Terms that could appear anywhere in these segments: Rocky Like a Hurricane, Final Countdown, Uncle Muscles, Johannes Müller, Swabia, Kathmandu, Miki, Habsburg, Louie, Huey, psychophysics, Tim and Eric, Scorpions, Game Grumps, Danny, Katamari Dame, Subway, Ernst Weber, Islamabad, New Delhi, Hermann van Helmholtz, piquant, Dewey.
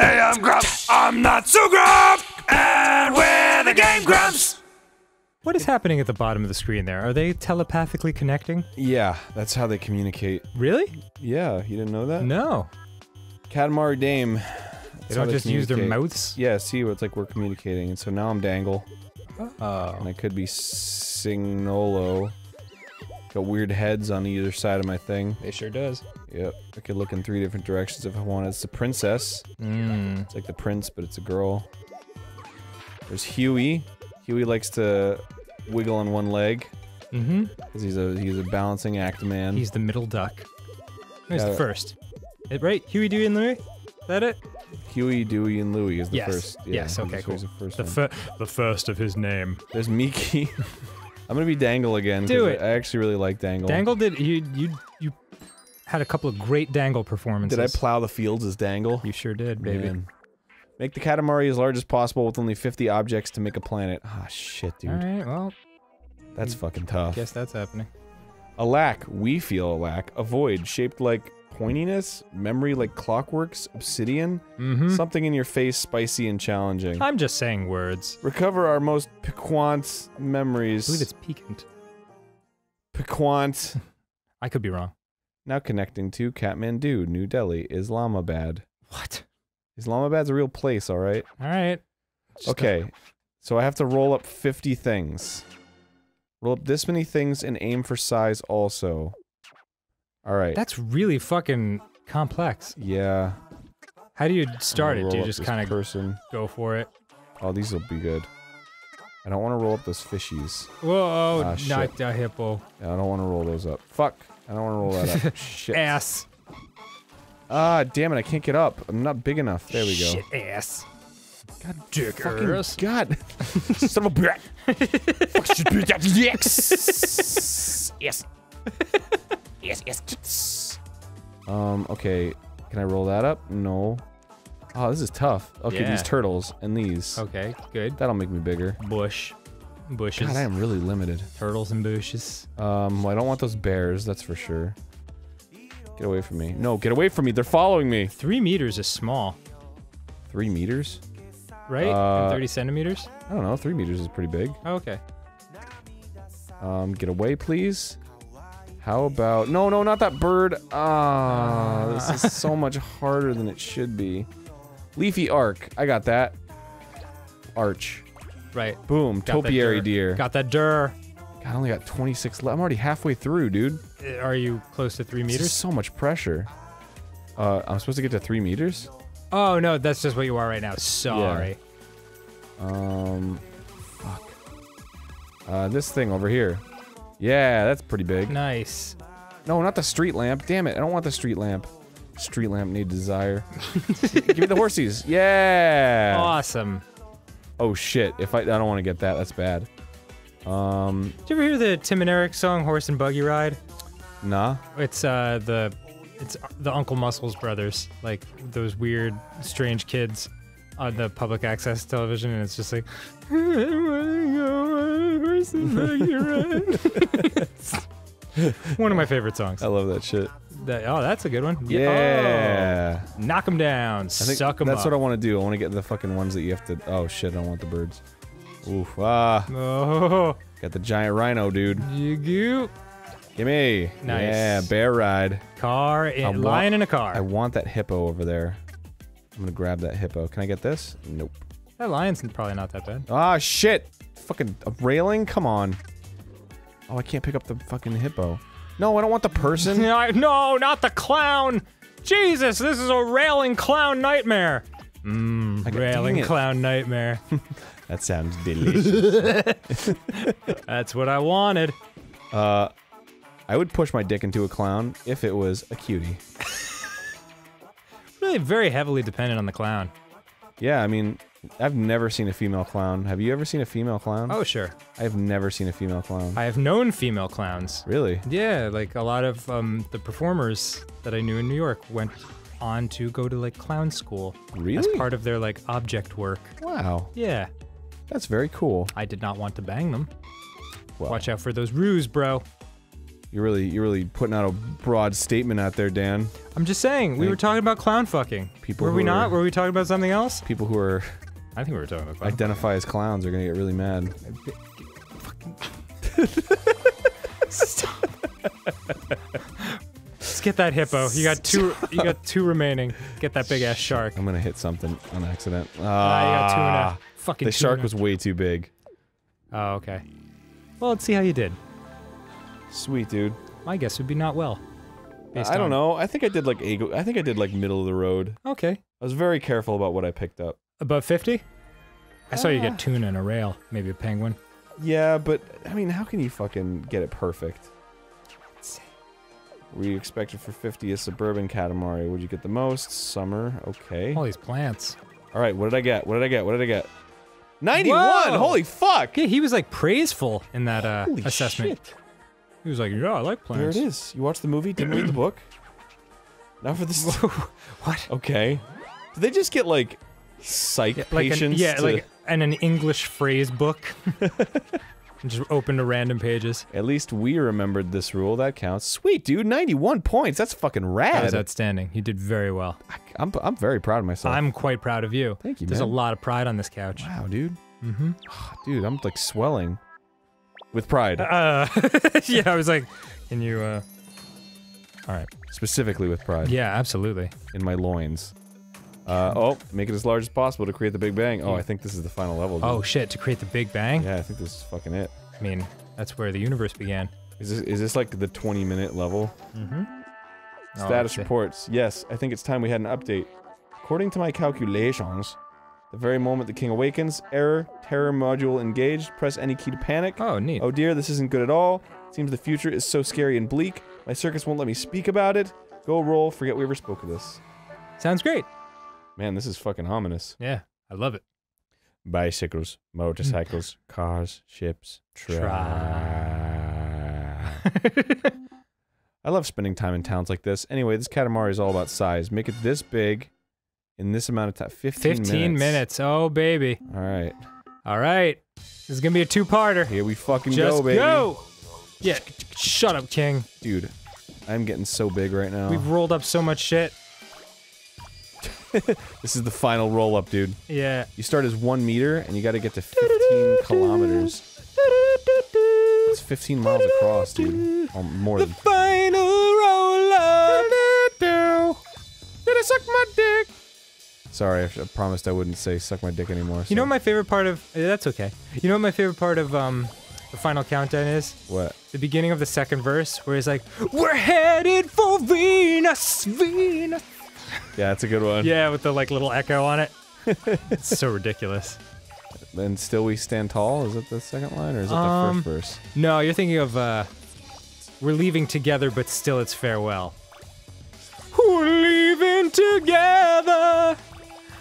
Hey, I'm Grumps. I'm not so Grump. And we're the Game Grumps. What is happening at the bottom of the screen there? Are they telepathically connecting? Yeah, that's how they communicate. Really? Yeah, you didn't know that? No. Katamari Dame. They don't just use their mouths? Yeah, see, it's like we're communicating. And so now I'm Dangle. Oh. And I could be Signolo. Got weird heads on either side of my thing. It sure does. Yep. I could look in three different directions if I wanted. It's the princess. Mm. It's like the prince, but it's a girl. There's Huey. Huey likes to wiggle on one leg. Mm-hmm. Because he's a balancing act man. He's the middle duck. Who's the first? Right? Huey, Dewey, and Louie? Is that it? Huey, Dewey, and Louie is the first. Yeah, yes, okay, cool. The first of his name. There's Miki. I'm gonna be Dangle again. Do it. I actually really like Dangle. Dangle did you had a couple of great Dangle performances. Did I plow the fields as Dangle? You sure did, baby. Man. Make the Katamari as large as possible with only 50 objects to make a planet. Ah, shit, dude. All right, well, that's fucking tough. Guess that's happening. A lack. We feel a lack. A void shaped like pointiness, memory like clockworks, obsidian, something in your face, spicy and challenging. I'm just saying words. Recover our most piquant memories. I believe it's piquant. Piquant. I could be wrong. Now connecting to Kathmandu, New Delhi, Islamabad. What? Islamabad's a real place, alright? Alright. Okay, so I have to roll up 50 things. Roll up this many things and aim for size also. All right. That's really fucking complex. Yeah. How do you start it? Do you just kind of go for it? Oh, these will be good. I don't want to roll up those fishies. Whoa, not the hippo. Yeah, I don't want to roll those up. Fuck. I don't want to roll that up. Shit. Ass. Ah, damn it. I can't get up. I'm not big enough. There we go. Shit, ass. God, dickers. Fucking God. Son of a bitch. Yes. Yes, yes. Okay. Can I roll that up? No. Oh, this is tough. Okay, yeah. These turtles and these. Okay, good. That'll make me bigger. Bushes. God, I am really limited. Turtles and bushes. Well, I don't want those bears, that's for sure. Get away from me. No, get away from me. They're following me. 3 meters is small. 3 meters? Right? And 30 centimeters? I don't know. 3 meters is pretty big. Oh, okay. Get away, please. How about... No, no, not that bird. Ah, this is so much harder than it should be. Leafy arc. I got that. Arch. Right. Boom. Got topiary deer. Got that dir. God, I only got 26 left. I'm already halfway through, dude. Are you close to 3 meters? This is so much pressure. I'm supposed to get to 3 meters? Oh, no, that's just what you are right now. Sorry. Yeah. Fuck. This thing over here. Yeah, that's pretty big. Nice. No, not the street lamp. Damn it, I don't want the street lamp. Street lamp need desire. Give me the horsies. Yeah! Awesome. Oh shit, if I don't want to get that, that's bad. Did you ever hear the Tim and Eric song, Horse and Buggy Ride? Nah. It's, the Uncle Muscles brothers. Like, those weird, strange kids on the public access television, and it's just like... One of my favorite songs. I love that shit. Oh, that's a good one. Yeah. Oh. Knock them down. Suck them up. That's what I want to do. I want to get the fucking ones that you have to... Oh, shit. I don't want the birds. Oof. Ah. Oh. Got the giant rhino, dude. You. Gimme. Nice. Yeah, bear ride. Lion in a car. I want that hippo over there. I'm gonna grab that hippo. Can I get this? Nope. That lion's probably not that bad. Ah, shit! Fucking railing? Come on. Oh, I can't pick up the fucking hippo. No, I don't want the person. No, not the clown! Jesus, this is a railing clown nightmare! Railing clown nightmare. That sounds delicious. That's what I wanted. I would push my dick into a clown if it was a cutie. Really very heavily dependent on the clown. Yeah, I mean... I've never seen a female clown. Have you ever seen a female clown? Oh, sure. I have never seen a female clown. I have known female clowns. Really? Yeah, like a lot of the performers that I knew in New York went on to go to like clown school. Really? As part of their like object work. Wow. Yeah. That's very cool. I did not want to bang them. Well. Watch out for those ruse, bro. You're really putting out a broad statement out there, Dan. I'm just saying, we were talking about clown fucking. Were we not? Were we talking about something else? People who are... I think we were talking about clown identify as clowns are gonna get really mad. Fucking... Stop. Let's get that hippo. You got two remaining. Get that big ass shark. I'm gonna hit something on accident. You got two and a fucking The shark was way too big. Oh, okay. Well, let's see how you did. Sweet, dude. My guess would be not well. I don't know. I think I did like middle of the road. Okay. I was very careful about what I picked up. Above 50? I saw you get tuna and a rail, maybe a penguin. Yeah, but I mean, how can you fucking get it perfect? Were you expected for 50 a suburban Katamari? Would you get the most? Summer, okay. All these plants. All right, what did I get? What did I get? What did I get? 91! Whoa! Holy fuck! Yeah, he was like praiseful in that assessment. Shit. He was like, yeah, I like plants. There it is. You watched the movie, didn't read the book. Now for this. What? Okay. Did they just get like psych patients? Yeah, like an English phrase book. And just open to random pages. At least we remembered this rule. That counts. Sweet, dude. 91 points. That's fucking rad. That was outstanding. You did very well. I'm very proud of myself. I'm quite proud of you. Thank you, man. There's a lot of pride on this couch. Wow, dude. Mm-hmm. Oh, dude, I'm like swelling. With pride. Yeah, I was like, can you, Alright. Specifically with pride. Yeah, absolutely. In my loins. Oh, make it as large as possible to create the Big Bang. Oh, I think this is the final level. Dude. Oh shit, to create the Big Bang? Yeah, I think this is fucking it. I mean, that's where the universe began. Is this like the 20-minute level? Mm-hmm. Status reports. Yes, I think it's time we had an update. According to my calculations, the very moment the king awakens, error, terror module engaged, press any key to panic. Oh, neat. Oh dear, this isn't good at all. Seems the future is so scary and bleak. My circus won't let me speak about it. Go roll, forget we ever spoke of this. Sounds great. Man, this is fucking ominous. Yeah, I love it. Bicycles, motorcycles, cars, ships, I love spending time in towns like this. Anyway, this Katamari is all about size. Make it this big. In this amount of time, 15 minutes. Oh, baby. Alright. Alright. This is gonna be a two-parter. Here we fucking go, baby. Go! Yeah, shut up, King. Dude, I'm getting so big right now. We've rolled up so much shit. This is the final roll-up, dude. Yeah. You start as 1 meter, and you gotta get to 15 kilometers. It's 15 miles across, dude. Oh, more than... The final roll-up! Did I suck my dick? Sorry, I promised I wouldn't say suck my dick anymore. So. You know what my favorite part of- that's okay. You know what my favorite part of, the Final Countdown is? What? The beginning of the second verse, where he's like, we're headed for Venus, Venus! Yeah, that's a good one. Yeah, with the, like, little echo on it. It's so ridiculous. And Still We Stand Tall? Is it the second line, or is it the first verse? No, you're thinking of, we're leaving together, but still it's farewell. We're leaving together!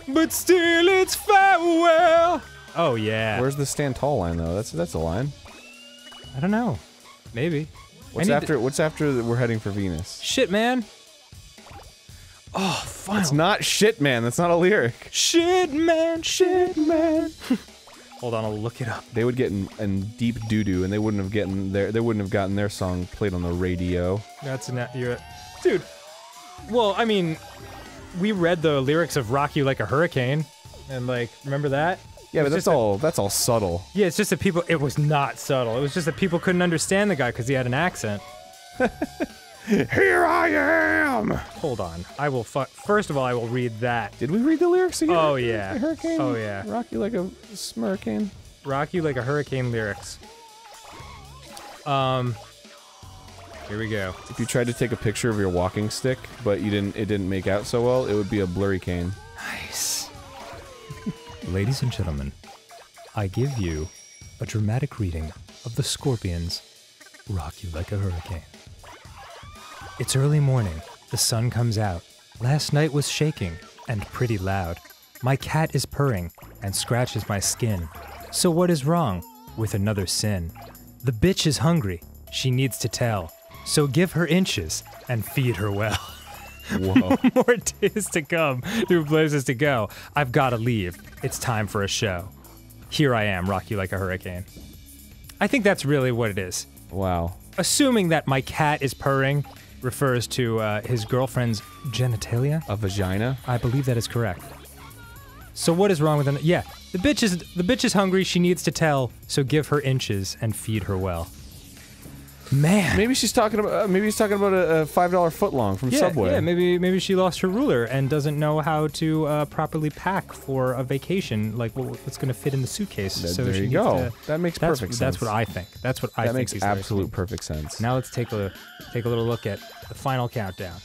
But still it's farewell! Oh, yeah. Where's the stand tall line, though? That's a line. I don't know. Maybe. What's after we're heading for Venus? Shit, man. Oh, fine. It's not shit, man. That's not a lyric. Shit, man. Shit, man. Hold on, I'll look it up. They would get in deep doo-doo, and they wouldn't have gotten their- song played on the radio. That's not- you're- Dude! Well, I mean... We read the lyrics of Rocky Like a Hurricane, and like, remember that? Yeah, but that's all subtle. Yeah, it's just that people- it was not subtle, it was just that people couldn't understand the guy because he had an accent. Here I am! Hold on, I will first of all, I will read that. Did we read the lyrics again? Oh yeah. Like a hurricane? Oh yeah. Rocky Like a Smurricane? Rocky Like a Hurricane lyrics. Here we go. If you tried to take a picture of your walking stick, but you didn't- it didn't make out so well, it would be a blurry cane. Nice. Ladies and gentlemen, I give you a dramatic reading of the Scorpions' Rock You Like a Hurricane. It's early morning, the sun comes out. Last night was shaking, and pretty loud. My cat is purring, and scratches my skin. So what is wrong with another sin? The bitch is hungry, she needs to tell. So give her inches and feed her well. Whoa. More days to come, through places to go. I've gotta leave. It's time for a show. Here I am, rock you like a hurricane. I think that's really what it is. Wow. assuming that my cat is purring refers to his girlfriend's genitalia. A vagina? I believe that is correct. So what is wrong with an- yeah. The bitch is hungry, she needs to tell, so give her inches and feed her well. Man. Maybe she's talking about a $5 footlong from Subway. Yeah, maybe she lost her ruler and doesn't know how to properly pack for a vacation, like what's going to fit in the suitcase. So there you go. That makes perfect sense. That's what I think. That's what I think. That makes absolute perfect sense. Now let's take a little look at the final countdown.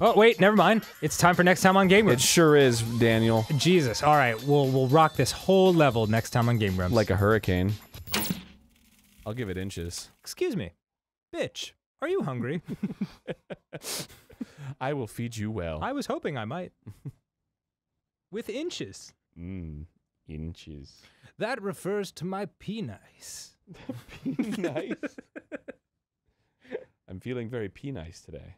Oh wait, never mind. It's time for next time on Game Grumps. It sure is, Daniel. Jesus. All right, we'll rock this whole level next time on Game Grumps. Like a hurricane. I'll give it inches. Excuse me. Bitch, are you hungry? I will feed you well. I was hoping I might. With inches. Inches. That refers to my penis. Penis? I'm feeling very penis today.